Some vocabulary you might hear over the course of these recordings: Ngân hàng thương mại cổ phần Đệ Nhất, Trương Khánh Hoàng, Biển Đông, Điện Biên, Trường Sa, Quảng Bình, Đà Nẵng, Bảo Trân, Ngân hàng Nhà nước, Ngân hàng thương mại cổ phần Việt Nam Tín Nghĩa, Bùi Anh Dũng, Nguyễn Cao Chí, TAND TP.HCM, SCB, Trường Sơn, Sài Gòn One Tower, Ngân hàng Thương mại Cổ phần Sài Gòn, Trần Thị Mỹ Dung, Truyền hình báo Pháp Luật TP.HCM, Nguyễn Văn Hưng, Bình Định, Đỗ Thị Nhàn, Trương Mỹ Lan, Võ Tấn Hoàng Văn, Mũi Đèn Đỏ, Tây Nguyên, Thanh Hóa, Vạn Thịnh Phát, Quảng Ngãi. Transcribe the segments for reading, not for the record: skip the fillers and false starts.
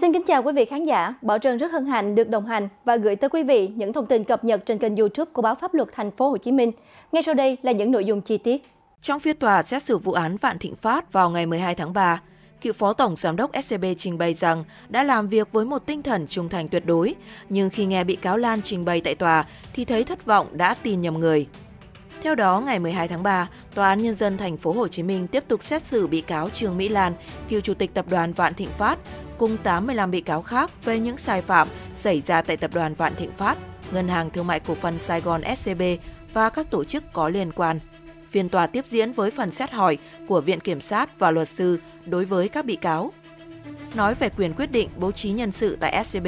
Xin kính chào quý vị khán giả, Bảo Trân rất hân hạnh được đồng hành và gửi tới quý vị những thông tin cập nhật trên kênh YouTube của báo Pháp luật Thành phố Hồ Chí Minh. Ngay sau đây là những nội dung chi tiết. Trong phiên tòa xét xử vụ án Vạn Thịnh Phát vào ngày 12 tháng 3, cựu Phó Tổng Giám đốc SCB trình bày rằng đã làm việc với một tinh thần trung thành tuyệt đối, nhưng khi nghe bị cáo Lan trình bày tại tòa thì thấy thất vọng đã tin nhầm người. Theo đó, ngày 12 tháng 3, Tòa án Nhân dân Thành phố Hồ Chí Minh tiếp tục xét xử bị cáo Trương Mỹ Lan, cựu Chủ tịch Tập đoàn Vạn Thịnh Phát, cùng 85 bị cáo khác về những sai phạm xảy ra tại Tập đoàn Vạn Thịnh Phát, Ngân hàng Thương mại Cổ phần Sài Gòn SCB và các tổ chức có liên quan. Phiên tòa tiếp diễn với phần xét hỏi của Viện Kiểm sát và luật sư đối với các bị cáo. Nói về quyền quyết định bố trí nhân sự tại SCB,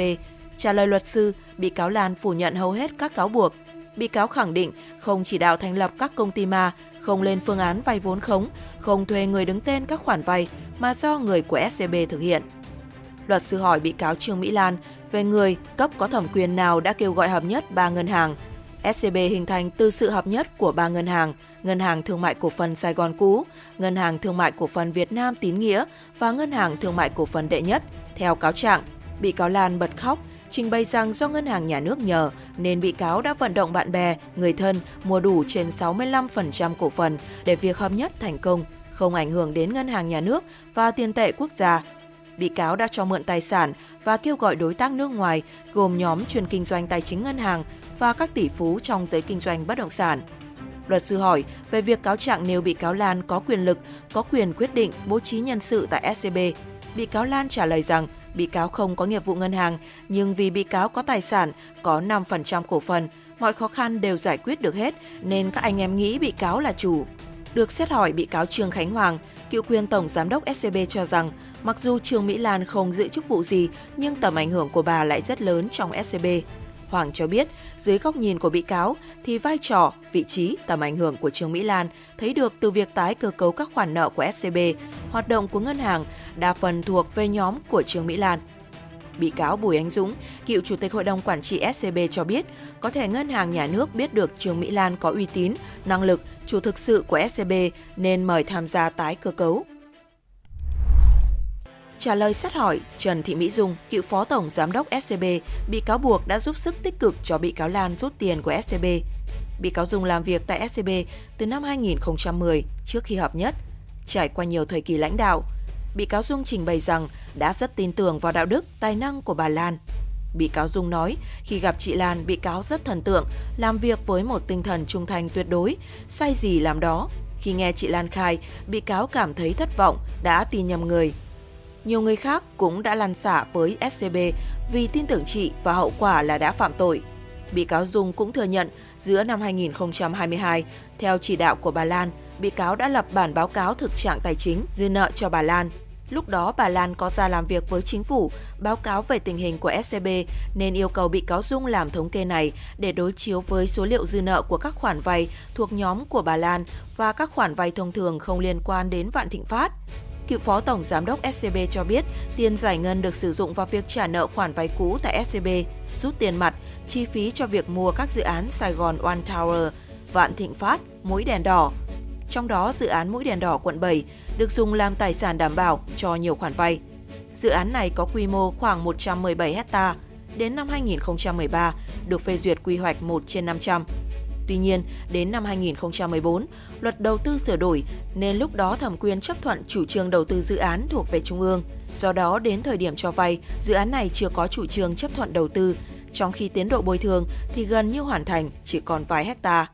trả lời luật sư, bị cáo Lan phủ nhận hầu hết các cáo buộc. Bị cáo khẳng định không chỉ đạo thành lập các công ty ma, không lên phương án vay vốn khống, không thuê người đứng tên các khoản vay mà do người của SCB thực hiện. Luật sư hỏi bị cáo Trương Mỹ Lan về người cấp có thẩm quyền nào đã kêu gọi hợp nhất 3 ngân hàng. SCB hình thành từ sự hợp nhất của 3 ngân hàng, Ngân hàng Thương mại Cổ phần Sài Gòn cũ, Ngân hàng Thương mại Cổ phần Việt Nam Tín Nghĩa và Ngân hàng Thương mại Cổ phần Đệ Nhất. Theo cáo trạng, bị cáo Lan bật khóc, trình bày rằng do Ngân hàng Nhà nước nhờ nên bị cáo đã vận động bạn bè, người thân mua đủ trên 65% cổ phần để việc hợp nhất thành công, không ảnh hưởng đến Ngân hàng Nhà nước và tiền tệ quốc gia. Bị cáo đã cho mượn tài sản và kêu gọi đối tác nước ngoài gồm nhóm chuyên kinh doanh tài chính ngân hàng và các tỷ phú trong giới kinh doanh bất động sản. Luật sư hỏi về việc cáo trạng nêu bị cáo Lan có quyền lực, có quyền quyết định bố trí nhân sự tại SCB. Bị cáo Lan trả lời rằng bị cáo không có nghiệp vụ ngân hàng, nhưng vì bị cáo có tài sản, có 5% cổ phần, mọi khó khăn đều giải quyết được hết nên các anh em nghĩ bị cáo là chủ. Được xét hỏi, bị cáo Trương Khánh Hoàng, cựu quyền Tổng Giám đốc SCB cho rằng mặc dù Trương Mỹ Lan không giữ chức vụ gì nhưng tầm ảnh hưởng của bà lại rất lớn trong SCB. Hoàng cho biết, dưới góc nhìn của bị cáo thì vai trò, vị trí, tầm ảnh hưởng của Trương Mỹ Lan thấy được từ việc tái cơ cấu các khoản nợ của SCB, hoạt động của ngân hàng đa phần thuộc về nhóm của Trương Mỹ Lan. Bị cáo Bùi Anh Dũng, cựu Chủ tịch Hội đồng Quản trị SCB cho biết, có thể Ngân hàng Nhà nước biết được Trương Mỹ Lan có uy tín, năng lực, chủ thực sự của SCB nên mời tham gia tái cơ cấu. Trả lời xét hỏi, Trần Thị Mỹ Dung, cựu Phó Tổng Giám đốc SCB, bị cáo buộc đã giúp sức tích cực cho bị cáo Lan rút tiền của SCB. Bị cáo Dung làm việc tại SCB từ năm 2010 trước khi hợp nhất, trải qua nhiều thời kỳ lãnh đạo. Bị cáo Dung trình bày rằng đã rất tin tưởng vào đạo đức, tài năng của bà Lan. Bị cáo Dung nói khi gặp chị Lan, bị cáo rất thần tượng, làm việc với một tinh thần trung thành tuyệt đối, sai gì làm đó. Khi nghe chị Lan khai, bị cáo cảm thấy thất vọng, đã tin nhầm người. Nhiều người khác cũng đã lăn xả với SCB vì tin tưởng chị và hậu quả là đã phạm tội. Bị cáo Dung cũng thừa nhận giữa năm 2022, theo chỉ đạo của bà Lan, bị cáo đã lập bản báo cáo thực trạng tài chính dư nợ cho bà Lan. Lúc đó bà Lan có ra làm việc với chính phủ, báo cáo về tình hình của SCB nên yêu cầu bị cáo Dung làm thống kê này để đối chiếu với số liệu dư nợ của các khoản vay thuộc nhóm của bà Lan và các khoản vay thông thường không liên quan đến Vạn Thịnh Phát. Cựu Phó Tổng Giám đốc SCB cho biết tiền giải ngân được sử dụng vào việc trả nợ khoản vay cũ tại SCB, rút tiền mặt, chi phí cho việc mua các dự án Sài Gòn One Tower, Vạn Thịnh Phát, Mũi Đèn Đỏ. Trong đó, dự án Mũi Đèn Đỏ quận 7 được dùng làm tài sản đảm bảo cho nhiều khoản vay. Dự án này có quy mô khoảng 117 hectare, đến năm 2013 được phê duyệt quy hoạch 1/500. Tuy nhiên, đến năm 2014, luật đầu tư sửa đổi nên lúc đó thẩm quyền chấp thuận chủ trương đầu tư dự án thuộc về Trung ương. Do đó, đến thời điểm cho vay, dự án này chưa có chủ trương chấp thuận đầu tư, trong khi tiến độ bồi thường thì gần như hoàn thành, chỉ còn vài hectare.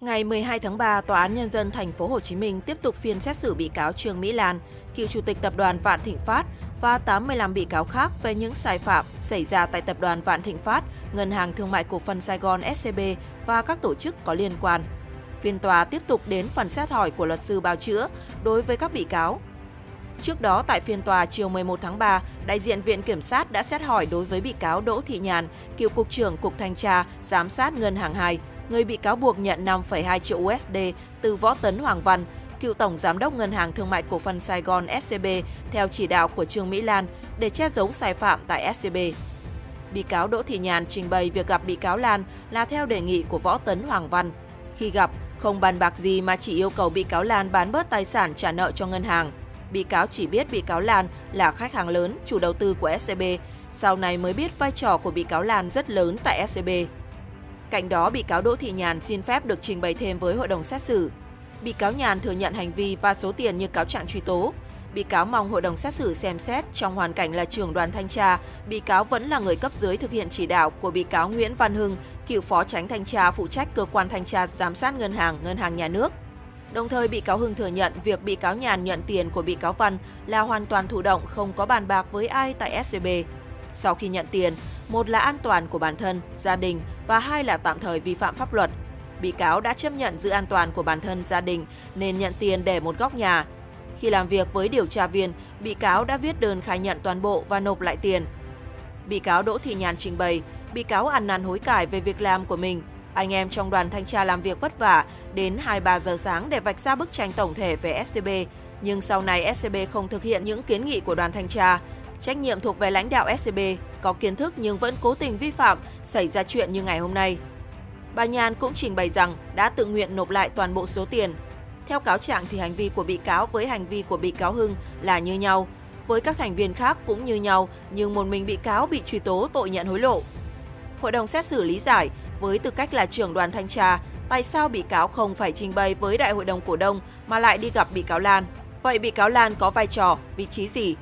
Ngày 12 tháng 3, Tòa án Nhân dân Thành phố Hồ Chí Minh tiếp tục phiên xét xử bị cáo Trương Mỹ Lan, cựu Chủ tịch Tập đoàn Vạn Thịnh Phát và 85 bị cáo khác về những sai phạm xảy ra tại Tập đoàn Vạn Thịnh Phát, Ngân hàng Thương mại Cổ phần Sài Gòn SCB và các tổ chức có liên quan. Phiên tòa tiếp tục đến phần xét hỏi của luật sư bào chữa đối với các bị cáo. Trước đó, tại phiên tòa chiều 11 tháng 3, đại diện Viện Kiểm sát đã xét hỏi đối với bị cáo Đỗ Thị Nhàn, cựu Cục trưởng Cục Thanh tra, Giám sát Ngân hàng 2, người bị cáo buộc nhận 5,2 triệu USD từ Võ Tấn Hoàng Văn, cựu Tổng Giám đốc Ngân hàng Thương mại Cổ phần Sài Gòn SCB theo chỉ đạo của Trương Mỹ Lan để che giấu sai phạm tại SCB. Bị cáo Đỗ Thị Nhàn trình bày việc gặp bị cáo Lan là theo đề nghị của Võ Tấn Hoàng Văn. Khi gặp, Không bàn bạc gì mà chỉ yêu cầu bị cáo Lan bán bớt tài sản trả nợ cho ngân hàng. Bị cáo chỉ biết bị cáo Lan là khách hàng lớn, chủ đầu tư của SCB. Sau này mới biết vai trò của bị cáo Lan rất lớn tại SCB. Cạnh đó, bị cáo Đỗ Thị Nhàn xin phép được trình bày thêm với hội đồng xét xử. Bị cáo Nhàn thừa nhận hành vi và số tiền như cáo trạng truy tố. Bị cáo mong hội đồng xét xử xem xét trong hoàn cảnh là trưởng đoàn thanh tra, bị cáo vẫn là người cấp dưới thực hiện chỉ đạo của bị cáo Nguyễn Văn Hưng, cựu phó chánh thanh tra phụ trách cơ quan thanh tra giám sát Ngân hàng Nhà nước. Đồng thời, bị cáo Hưng thừa nhận việc bị cáo Nhàn nhận tiền của bị cáo Văn là hoàn toàn thụ động, không có bàn bạc với ai tại SCB. Sau khi nhận tiền, một là an toàn của bản thân, gia đình và hai là tạm thời vi phạm pháp luật. Bị cáo đã chấp nhận giữ an toàn của bản thân, gia đình nên nhận tiền để một góc nhà. Khi làm việc với điều tra viên, bị cáo đã viết đơn khai nhận toàn bộ và nộp lại tiền. Bị cáo Đỗ Thị Nhàn trình bày, bị cáo ăn năn hối cải về việc làm của mình. Anh em trong đoàn thanh tra làm việc vất vả đến 2-3 giờ sáng để vạch ra bức tranh tổng thể về SCB. Nhưng sau này SCB không thực hiện những kiến nghị của đoàn thanh tra. Trách nhiệm thuộc về lãnh đạo SCB, có kiến thức nhưng vẫn cố tình vi phạm, xảy ra chuyện như ngày hôm nay. Bà Nhàn cũng trình bày rằng đã tự nguyện nộp lại toàn bộ số tiền. Theo cáo trạng thì hành vi của bị cáo với hành vi của bị cáo Hưng là như nhau, với các thành viên khác cũng như nhau, nhưng một mình bị cáo bị truy tố tội nhận hối lộ. Hội đồng xét xử lý giải, với tư cách là trưởng đoàn thanh tra, tại sao bị cáo không phải trình bày với đại hội đồng cổ đông mà lại đi gặp bị cáo Lan? Vậy bị cáo Lan có vai trò, vị trí gì?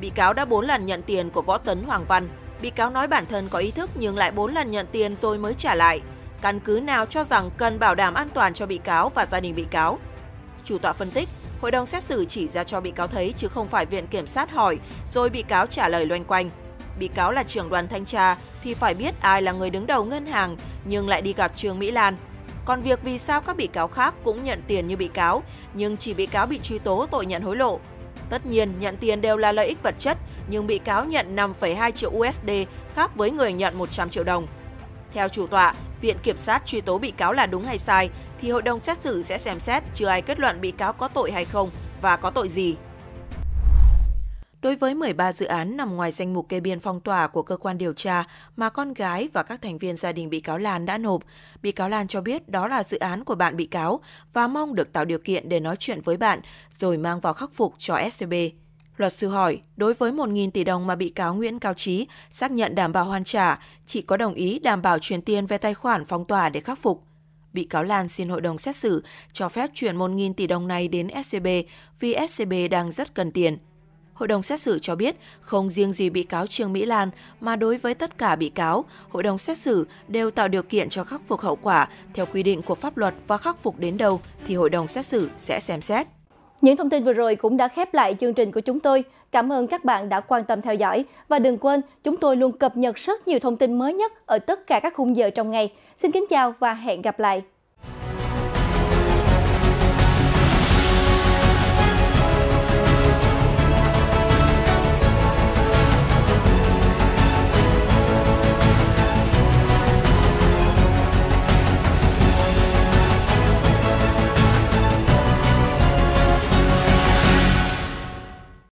Bị cáo đã 4 lần nhận tiền của Võ Tấn Hoàng Văn. Bị cáo nói bản thân có ý thức nhưng lại 4 lần nhận tiền rồi mới trả lại. Căn cứ nào cho rằng cần bảo đảm an toàn cho bị cáo và gia đình bị cáo? Chủ tọa phân tích, hội đồng xét xử chỉ ra cho bị cáo thấy chứ không phải viện kiểm sát hỏi rồi bị cáo trả lời loanh quanh. Bị cáo là trưởng đoàn thanh tra thì phải biết ai là người đứng đầu ngân hàng nhưng lại đi gặp Trương Mỹ Lan. Còn việc vì sao các bị cáo khác cũng nhận tiền như bị cáo nhưng chỉ bị cáo bị truy tố tội nhận hối lộ. Tất nhiên, nhận tiền đều là lợi ích vật chất, nhưng bị cáo nhận 5,2 triệu USD khác với người nhận 100 triệu đồng. Theo chủ tọa, viện kiểm sát truy tố bị cáo là đúng hay sai thì hội đồng xét xử sẽ xem xét, chưa ai kết luận bị cáo có tội hay không và có tội gì. Đối với 13 dự án nằm ngoài danh mục kê biên phong tỏa của cơ quan điều tra mà con gái và các thành viên gia đình bị cáo Lan đã nộp, bị cáo Lan cho biết đó là dự án của bạn bị cáo và mong được tạo điều kiện để nói chuyện với bạn rồi mang vào khắc phục cho SCB. Luật sư hỏi, đối với 1.000 tỷ đồng mà bị cáo Nguyễn Cao Chí xác nhận đảm bảo hoàn trả, chị có đồng ý đảm bảo chuyển tiền về tài khoản phong tỏa để khắc phục? Bị cáo Lan xin hội đồng xét xử cho phép chuyển 1.000 tỷ đồng này đến SCB vì SCB đang rất cần tiền. Hội đồng xét xử cho biết không riêng gì bị cáo Trương Mỹ Lan mà đối với tất cả bị cáo, hội đồng xét xử đều tạo điều kiện cho khắc phục hậu quả theo quy định của pháp luật và khắc phục đến đâu thì hội đồng xét xử sẽ xem xét. Những thông tin vừa rồi cũng đã khép lại chương trình của chúng tôi. Cảm ơn các bạn đã quan tâm theo dõi và đừng quên chúng tôi luôn cập nhật rất nhiều thông tin mới nhất ở tất cả các khung giờ trong ngày. Xin kính chào và hẹn gặp lại!